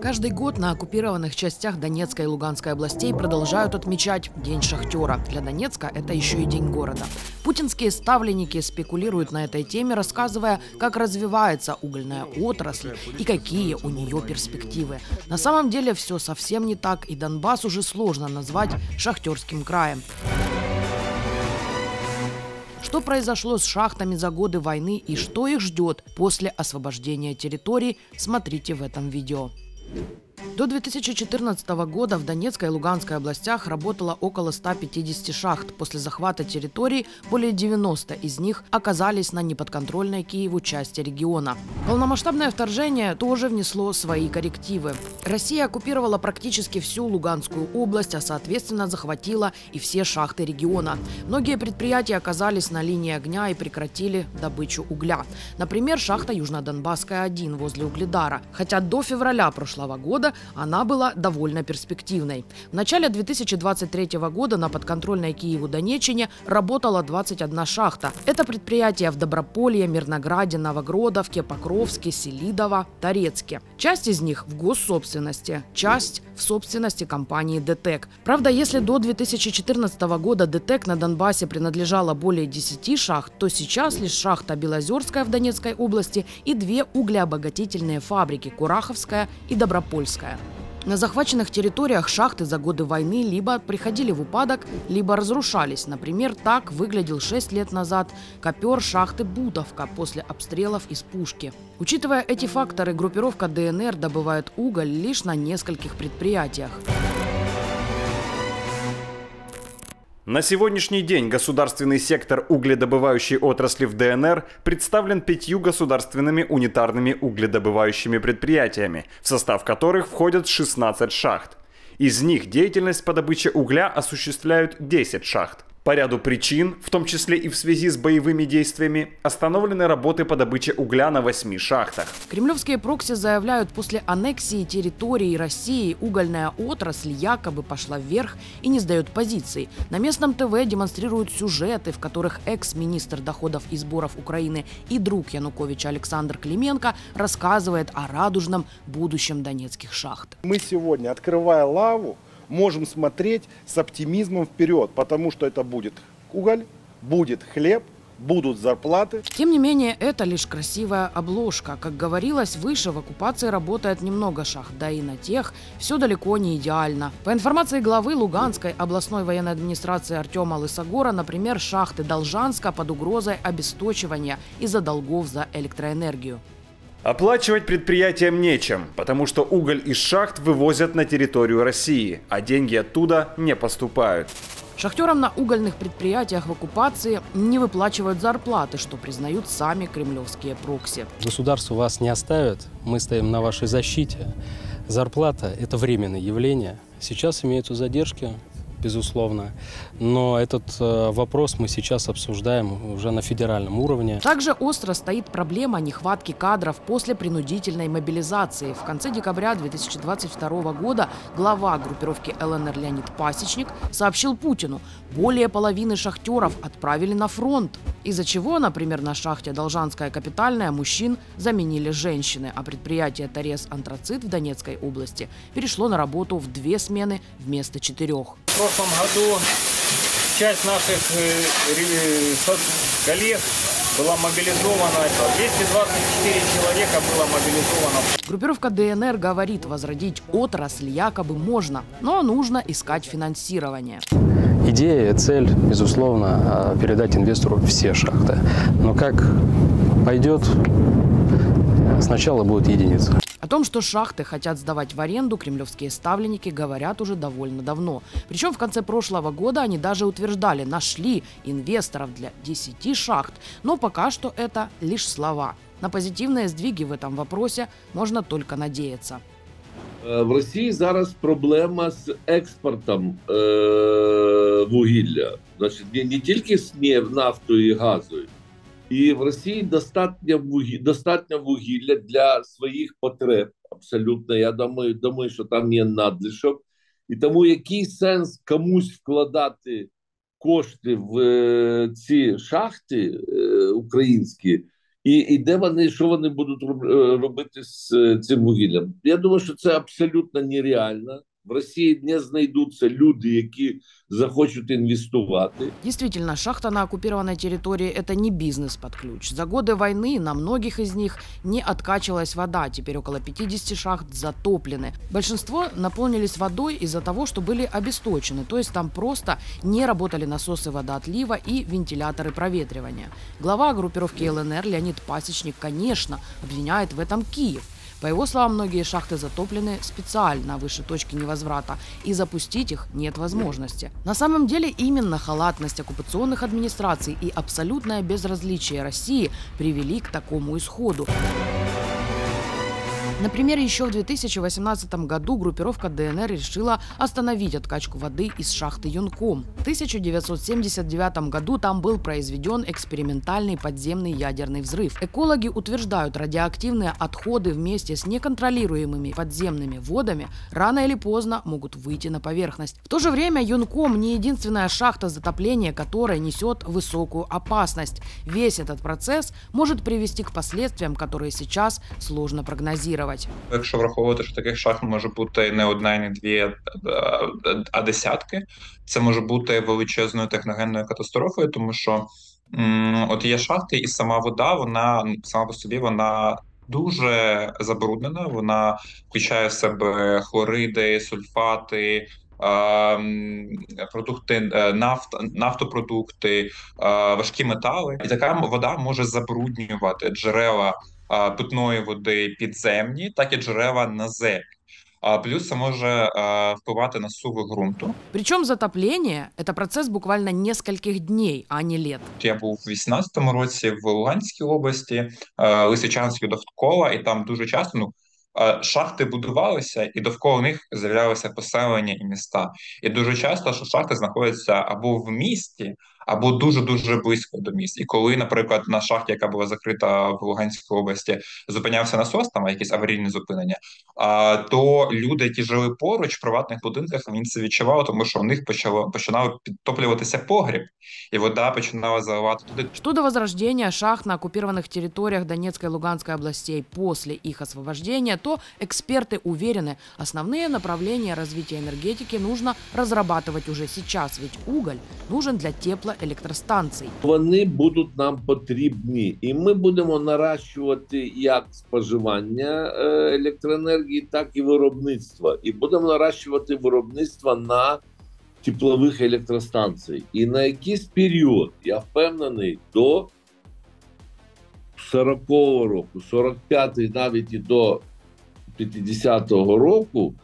Каждый год на оккупированных частях Донецкой и Луганской областей продолжают отмечать День шахтера. Для Донецка это еще и День города. Путинские ставленники спекулируют на этой теме, рассказывая, как развивается угольная отрасль и какие у нее перспективы. На самом деле все совсем не так, и Донбасс уже сложно назвать шахтерским краем. Что произошло с шахтами за годы войны и что их ждет после освобождения территорий, смотрите в этом видео. До 2014 года в Донецкой и Луганской областях работало около 150 шахт. После захвата территорий более 90 из них оказались на неподконтрольной Киеву части региона. Полномасштабное вторжение тоже внесло свои коррективы. Россия оккупировала практически всю Луганскую область, а соответственно захватила и все шахты региона. Многие предприятия оказались на линии огня и прекратили добычу угля. Например, шахта Южно-Донбасская-1 возле Угледара. Хотя до февраля прошлого года она была довольно перспективной. В начале 2023 года на подконтрольной Киеву Донеччине работала 21 шахта. Это предприятия в Доброполье, Мирнограде, Новогродовке, Покровске, Селидово, Торецке. Часть из них в госсобственности, часть в собственности компании «ДТЭК». Правда, если до 2014 года «ДТЭК» на Донбассе принадлежало более 10 шахт, то сейчас лишь шахта Белозерская в Донецкой области и две углеобогатительные фабрики – Кураховская и Добропольская. На захваченных территориях шахты за годы войны либо приходили в упадок, либо разрушались. Например, так выглядел 6 лет назад копер шахты «Бутовка» после обстрелов из пушки. Учитывая эти факторы, группировка ДНР добывает уголь лишь на нескольких предприятиях. На сегодняшний день государственный сектор угледобывающей отрасли в ДНР представлен 5 государственными унитарными угледобывающими предприятиями, в состав которых входят 16 шахт. Из них деятельность по добыче угля осуществляют 10 шахт. По ряду причин, в том числе и в связи с боевыми действиями, остановлены работы по добыче угля на 8 шахтах. Кремлевские прокси заявляют, после аннексии территории России угольная отрасль якобы пошла вверх и не сдает позиций. На местном ТВ демонстрируют сюжеты, в которых экс-министр доходов и сборов Украины и друг Януковича Александр Клименко рассказывает о радужном будущем донецких шахт. Мы сегодня, открывая лаву, можем смотреть с оптимизмом вперед, потому что это будет уголь, будет хлеб, будут зарплаты. Тем не менее, это лишь красивая обложка. Как говорилось выше, в оккупации работает немного шахт, да и на тех все далеко не идеально. По информации главы Луганской областной военной администрации Артема Лысогора, например, шахты Должанска под угрозой обесточивания из-за долгов за электроэнергию. Оплачивать предприятиям нечем, потому что уголь из шахт вывозят на территорию России, а деньги оттуда не поступают. Шахтерам на угольных предприятиях в оккупации не выплачивают зарплаты, что признают сами кремлевские прокси. Государство вас не оставит, мы стоим на вашей защите. Зарплата – это временное явление. Сейчас имеются задержки, безусловно. Но этот вопрос мы сейчас обсуждаем уже на федеральном уровне. Также остро стоит проблема нехватки кадров после принудительной мобилизации. В конце декабря 2022 года глава группировки ЛНР Леонид Пасечник сообщил Путину, более половины шахтеров отправили на фронт, из-за чего, например, на шахте Должанская капитальная мужчин заменили женщины, а предприятие «Торез Антрацит» в Донецкой области перешло на работу в 2 смены вместо 4. В прошлом году часть наших коллег была мобилизована, 224 человека было мобилизовано. Группировка ДНР говорит, возродить отрасль якобы можно, но нужно искать финансирование. Идея, цель, безусловно, передать инвестору все шахты. Но как пойдет, сначала будет единица. О том, что шахты хотят сдавать в аренду, кремлевские ставленники говорят уже довольно давно. Причем в конце прошлого года они даже утверждали, нашли инвесторов для 10 шахт. Но пока что это лишь слова. На позитивные сдвиги в этом вопросе можно только надеяться. В Росії зараз проблема з експортом вугілля. Значить, не тільки з нафтою і газою. І в Росії достатньо вугілля для своїх потреб. Абсолютно, я думаю, що там є надлишок. І тому який сенс комусь вкладати кошти в ці шахти українські, І де вони, що вони будуть робити з цим вугіллям? Я думаю, що це абсолютно нереально. В России не найдутся люди, які захочуть инвестировать. Действительно, шахта на оккупированной территории – это не бизнес под ключ. За годы войны на многих из них не откачивалась вода. Теперь около 50 шахт затоплены. Большинство наполнились водой из-за того, что были обесточены. То есть там просто не работали насосы водоотлива и вентиляторы проветривания. Глава группировки ЛНР Леонид Пасечник, конечно, обвиняет в этом Киев. По его словам, многие шахты затоплены специально выше точки невозврата, и запустить их нет возможности. На самом деле именно халатность оккупационных администраций и абсолютное безразличие России привели к такому исходу. Например, еще в 2018 году группировка ДНР решила остановить откачку воды из шахты Юнком. В 1979 году там был произведен экспериментальный подземный ядерный взрыв. Экологи утверждают, радиоактивные отходы вместе с неконтролируемыми подземными водами рано или поздно могут выйти на поверхность. В то же время Юнком не единственная шахта затопления, которая несет высокую опасность. Весь этот процесс может привести к последствиям, которые сейчас сложно прогнозировать. Якщо враховувати, що таких шахт може бути не одна, не дві, а десятки, це може бути величезною техногенною катастрофою, тому що от є шахти, і сама вода, вона сама по собі, вона дуже забруднена, вона включає в себе хлориди, сульфати, продукти, нафтопродукти, важкі метали. І така вода може забруднювати джерела питної води підземні, так і джерела на землі. Плюс это может впливати на суву грунту. Причем затопление – это процесс буквально нескольких дней, а не лет. Я был в 18-му році в Луганській області, Лисичанській довкола, і там дуже часто шахти будувалися, і довкола них з'являлися поселення і міста. І дуже часто шахти знаходяться або в місті, або дуже-дуже близько до міст. І коли, наприклад, на шахті, яка була закрита в Луганській області, зупинявся насос, там якісь аварійні зупинення, то люди, які жили поруч, в приватних будинках, вони це відчували, тому що у них починало підтоплюватися погріб, і вода починала заливати туди. Что до возрождения шахт на оккупированных территориях Донецкой и Луганской областей после их освобождения, то эксперты уверены, основные направления развития энергетики нужно разрабатывать уже сейчас, ведь уголь нужен для тепла електростанцій. Вони будуть нам потрібні, і ми будемо наращувати як споживання електроенергії, так і виробництво. І будемо наращувати виробництво на теплових електростанцій. І на якийсь період, я впевнений, до 40-го року, 45-й, навіть і до 50-го року,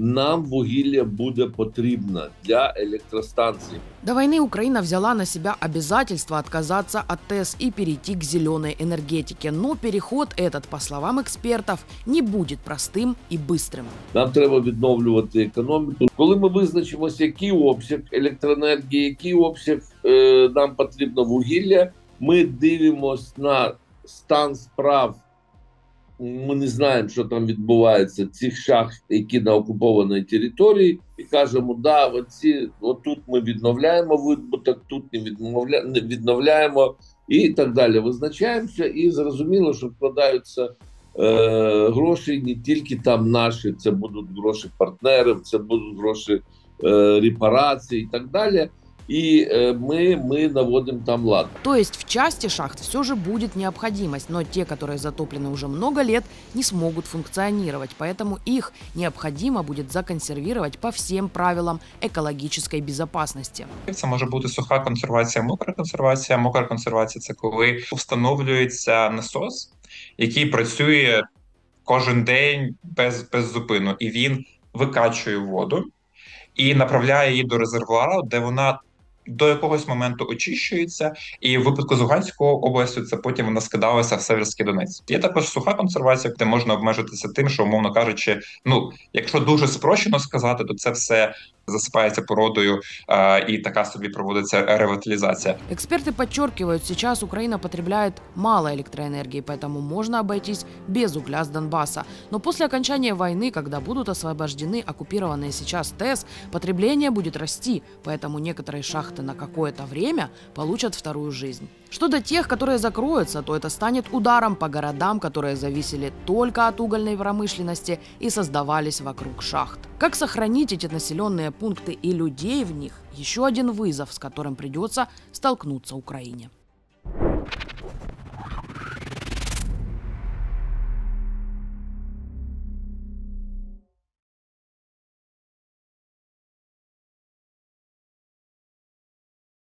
нам вугілля буде потрібно для електростанцій. До войны Украина взяла на себя обязательство отказаться от ТЭС и перейти к зеленой энергетике. Но переход этот, по словам экспертов, не будет простым и быстрым. Нам треба відновлювати економіку. Коли ми визначимося, який обсяг електроенергії, який обсяг нам потрібно вугілля, ми дивимося на стан справ. Ми не знаємо, що там відбувається, цих шахт, які на окупованій території, і кажемо, да, отут ми відновляємо видобуток, тут не відновляємо і так далі. Визначаємося, і зрозуміло, що вкладаються гроші не тільки там наші, це будуть гроші партнерів, це будуть гроші репарації і так далі. И мы наводим там лад. То есть в части шахт все же будет необходимость, но те, которые затоплены уже много лет, не смогут функционировать. Поэтому их необходимо будет законсервировать по всем правилам экологической безопасности. Это может быть суха консервация, мокра консервация. Мокра консервация – это когда устанавливается насос, который працює каждый день без зупину. И він викачує воду і направляє її до резервуару, де вона до якогось моменту очищується, і в випадку з Луганської області це потім вона скидалася в Северський Донець. Є також суха консервація, де можна обмежитися тим, що, умовно кажучи, якщо дуже спрощено сказати, то це все засыпається породою і така собі проводиться ревитализация. Эксперты подчеркивают, сейчас Украина потребляет мало электроэнергии, поэтому можно обойтись без угля с Донбасса. Но после окончания войны, когда будут освобождены оккупированные сейчас ТЭС, потребление будет расти, поэтому некоторые шахты на какое-то время получат вторую жизнь. Что до тех, которые закроются, то это станет ударом по городам, которые зависели только от угольной промышленности и создавались вокруг шахт. Как сохранить эти населенные пункты и людей в них – еще один вызов, с которым придется столкнуться Украине.